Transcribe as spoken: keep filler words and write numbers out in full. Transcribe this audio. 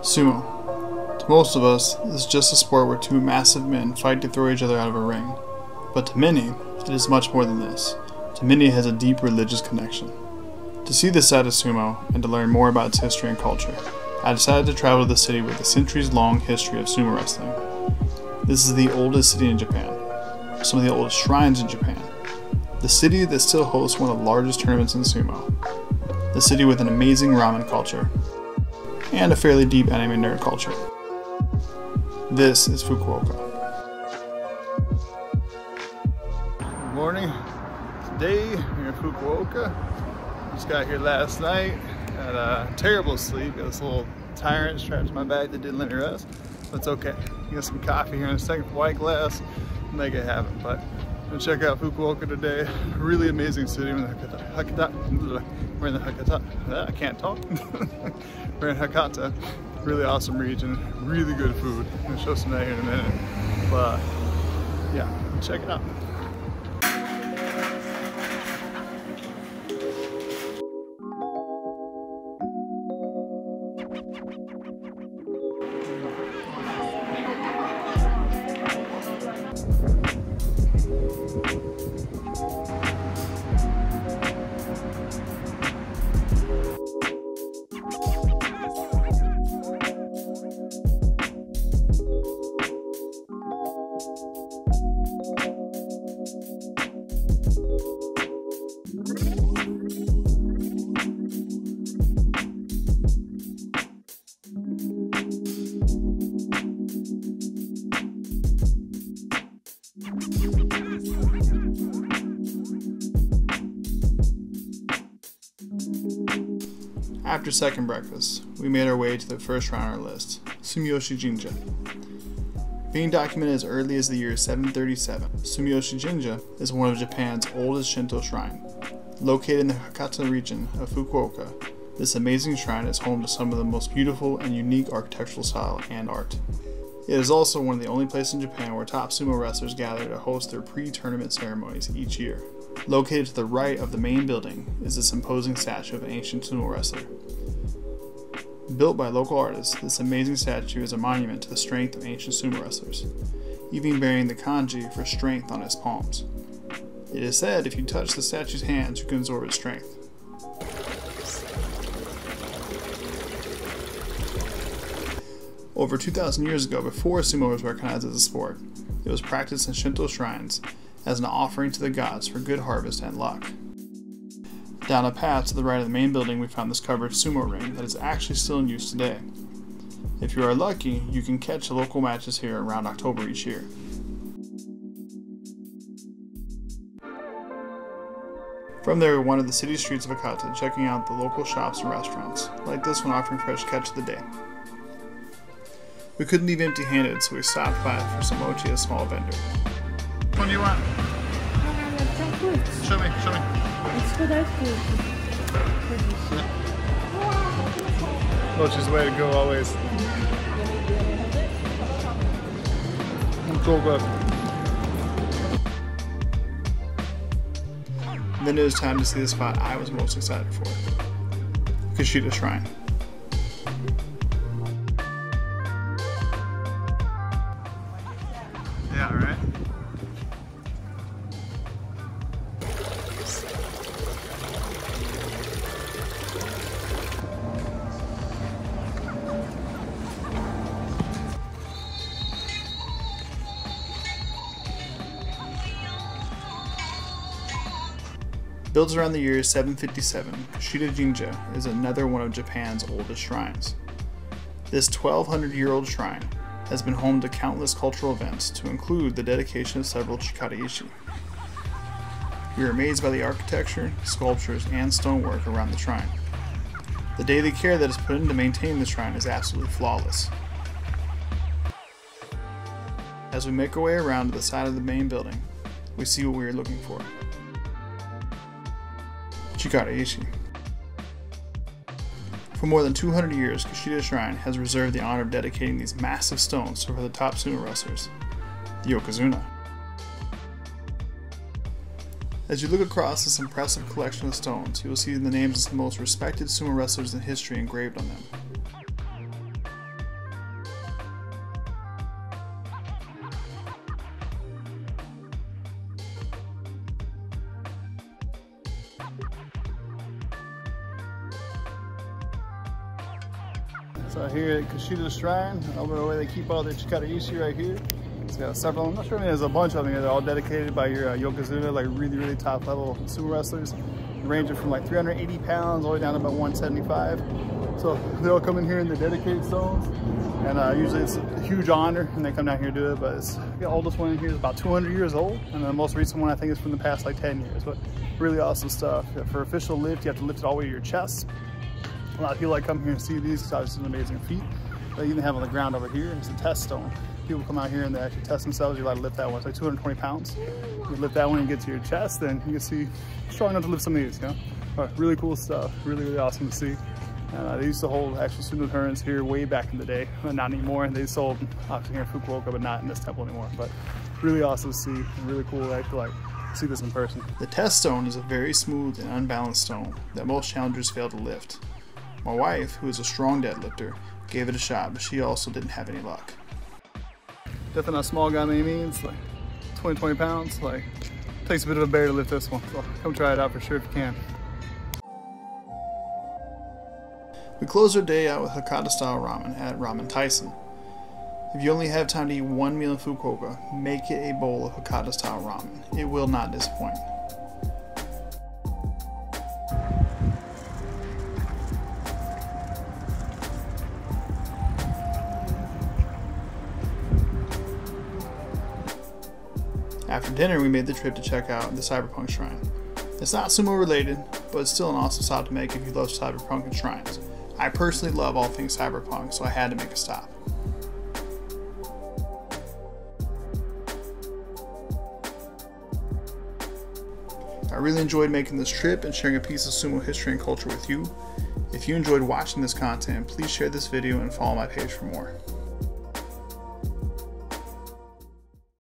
Sumo. To most of us, this is just a sport where two massive men fight to throw each other out of a ring. But to many, it is much more than this. To many, it has a deep religious connection. To see this side of sumo, and to learn more about its history and culture, I decided to travel to the city with a centuries-long history of sumo wrestling. This is the oldest city in Japan, some of the oldest shrines in Japan, the city that still hosts one of the largest tournaments in sumo, the city with an amazing ramen culture, and a fairly deep anime nerd culture. This is Fukuoka. Good morning. Today we're in Fukuoka. Just got here last night. Had a terrible sleep. Got this little tyrant strapped to my back that didn't let me rest. But it's okay. Get some coffee here in a second, white glass, make it happen. But I'm gonna check out Fukuoka today. Really amazing city. We're in the Hakata. Hakata. We're in the Hakata. I can't talk. We're in Hakata. Really awesome region. Really good food. I'm gonna show some of that here in a minute. But yeah, check it out. After second breakfast, we made our way to the first shrine on our list, Sumiyoshi Jinja. Being documented as early as the year seven thirty-seven, Sumiyoshi Jinja is one of Japan's oldest Shinto shrine. Located in the Hakata region of Fukuoka, this amazing shrine is home to some of the most beautiful and unique architectural style and art. It is also one of the only places in Japan where top sumo wrestlers gather to host their pre-tournament ceremonies each year. Located to the right of the main building is this imposing statue of an ancient sumo wrestler. Built by local artists, this amazing statue is a monument to the strength of ancient sumo wrestlers, even bearing the kanji for strength on its palms. It is said if you touch the statue's hands, you can absorb its strength. Over two thousand years ago, before sumo was recognized as a sport, it was practiced in Shinto shrines as an offering to the gods for good harvest and luck. Down a path to the right of the main building, we found this covered sumo ring that is actually still in use today. If you are lucky, you can catch the local matches here around October each year. From there, we wandered the city streets of Hakata, checking out the local shops and restaurants, like this one offering fresh catch of the day. We couldn't leave empty-handed, so we stopped by for some mochi at a small vendor. Which one do you want? Show me, show me. It's good ice cream. Mochi's the way to go always. I'm so glad. Then it was time to see the spot I was most excited for. Kushida Shrine. Yeah, right? Built around the year seven fifty-seven, Kushida Jinja is another one of Japan's oldest shrines. This twelve hundred year old shrine has been home to countless cultural events, to include the dedication of several Chikara Ishi. We were amazed by the architecture, sculptures, and stonework around the shrine. The daily care that is put into maintaining the shrine is absolutely flawless. As we make our way around to the side of the main building, we see what we are looking for. Chikara Ishi. For more than two hundred years, Kushida Shrine has reserved the honor of dedicating these massive stones to one of the top sumo wrestlers, the Yokozuna. As you look across this impressive collection of stones, you will see the names of the most respected sumo wrestlers in history engraved on them. So here at Kushida Shrine, over the way they keep all their Chikara Ishi right here. It's got several, I'm not sure, I mean, there's a bunch of them here. They're all dedicated by your uh, Yokozuna, like really, really top level sumo wrestlers. Ranging from like three hundred eighty pounds all the way down to about one seventy-five. So they all come in here in the dedicated zones. And uh, usually it's a huge honor and they come down here and do it. But it's, the oldest one in here is about two hundred years old. And the most recent one I think is from the past like ten years. But really awesome stuff. For official lift, you have to lift it all the way to your chest. A lot of people like come here and see these because it's an amazing feat. They even have on the ground over here, it's a test stone. People come out here and they actually test themselves. You're allowed to lift that one. It's like two hundred twenty pounds. You lift that one and get to your chest, then you can see strong enough to lift some of these, you know? Right, really cool stuff. Really, really awesome to see. Uh, they used to hold actual sumo tournaments here way back in the day, but not anymore. And they sold obviously here in Fukuoka, but not in this temple anymore. But really awesome to see. Really cool actually like see this in person. The test stone is a very smooth and unbalanced stone that most challengers fail to lift. My wife, who is a strong deadlifter, gave it a shot, but she also didn't have any luck. Definitely not a small guy by any means, like twenty, twenty pounds, like takes a bit of a bear to lift this one, so come try it out for sure if you can. We close our day out with Hakata Style Ramen at Ramen Tyson. If you only have time to eat one meal in Fukuoka, make it a bowl of Hakata Style Ramen. It will not disappoint. After dinner, we made the trip to check out the Cyberpunk Shrine. It's not sumo related, but it's still an awesome stop to make if you love Cyberpunk and shrines. I personally love all things Cyberpunk, so I had to make a stop. I really enjoyed making this trip and sharing a piece of sumo history and culture with you. If you enjoyed watching this content, please share this video and follow my page for more.